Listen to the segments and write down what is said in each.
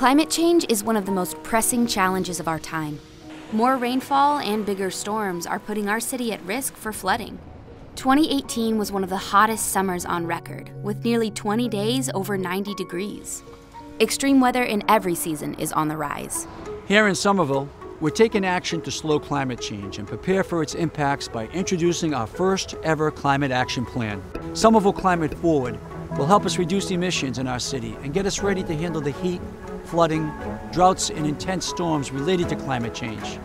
Climate change is one of the most pressing challenges of our time. More rainfall and bigger storms are putting our city at risk for flooding. 2018 was one of the hottest summers on record, with nearly 20 days over 90 degrees. Extreme weather in every season is on the rise. Here in Somerville, we're taking action to slow climate change and prepare for its impacts by introducing our first ever climate action plan. Somerville Climate Forward will help us reduce emissions in our city and get us ready to handle the heat, flooding, droughts, and intense storms related to climate change.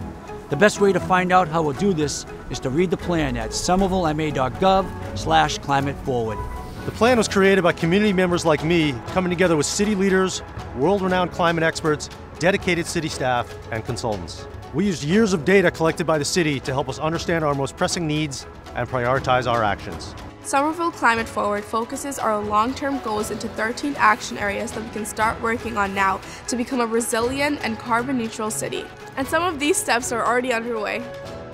The best way to find out how we'll do this is to read the plan at somervillema.gov/climateforward. The plan was created by community members like me, coming together with city leaders, world-renowned climate experts, dedicated city staff, and consultants. We used years of data collected by the city to help us understand our most pressing needs and prioritize our actions. Somerville Climate Forward focuses our long-term goals into 13 action areas that we can start working on now to become a resilient and carbon-neutral city. And some of these steps are already underway.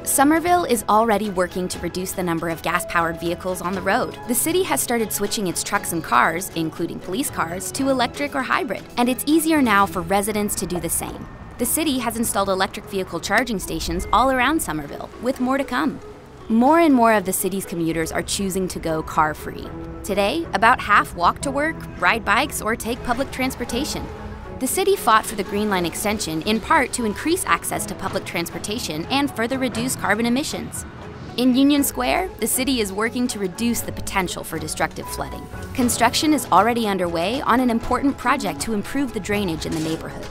Somerville is already working to reduce the number of gas-powered vehicles on the road. The city has started switching its trucks and cars, including police cars, to electric or hybrid, and it's easier now for residents to do the same. The city has installed electric vehicle charging stations all around Somerville, with more to come. More and more of the city's commuters are choosing to go car-free. Today, about half walk to work, ride bikes, or take public transportation. The city fought for the Green Line extension in part to increase access to public transportation and further reduce carbon emissions. In Union Square, the city is working to reduce the potential for destructive flooding. Construction is already underway on an important project to improve the drainage in the neighborhood.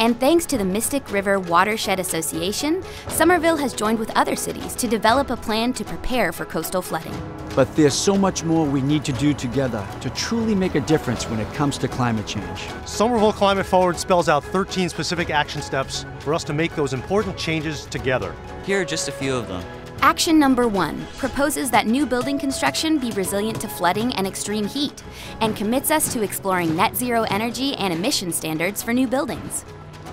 And thanks to the Mystic River Watershed Association, Somerville has joined with other cities to develop a plan to prepare for coastal flooding. But there's so much more we need to do together to truly make a difference when it comes to climate change. Somerville Climate Forward spells out 13 specific action steps for us to make those important changes together. Here are just a few of them. Action number 1 proposes that new building construction be resilient to flooding and extreme heat, and commits us to exploring net zero energy and emission standards for new buildings.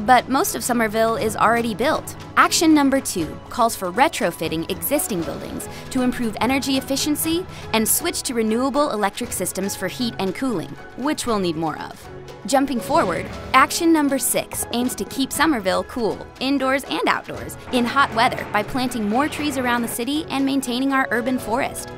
But most of Somerville is already built. Action number 2 calls for retrofitting existing buildings to improve energy efficiency and switch to renewable electric systems for heat and cooling, which we'll need more of. Jumping forward, action number 6 aims to keep Somerville cool, indoors and outdoors, in hot weather by planting more trees around the city and maintaining our urban forest.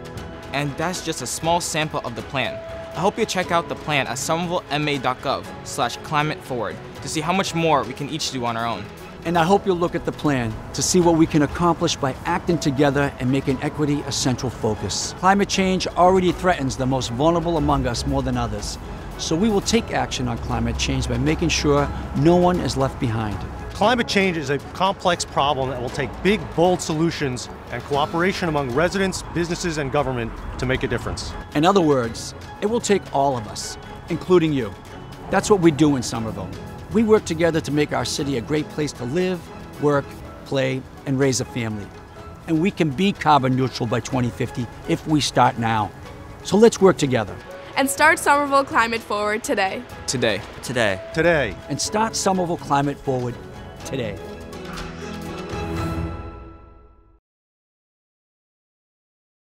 And that's just a small sample of the plan. I hope you check out the plan at somervillema.gov/climateforward to see how much more we can each do on our own. And I hope you'll look at the plan to see what we can accomplish by acting together and making equity a central focus. Climate change already threatens the most vulnerable among us more than others. So we will take action on climate change by making sure no one is left behind. Climate change is a complex problem that will take big, bold solutions and cooperation among residents, businesses, and government to make a difference. In other words, it will take all of us, including you. That's what we do in Somerville. We work together to make our city a great place to live, work, play, and raise a family. And we can be carbon neutral by 2050 if we start now. So let's work together. And start Somerville Climate Forward today. Today. Today. Today. And start Somerville Climate Forward today.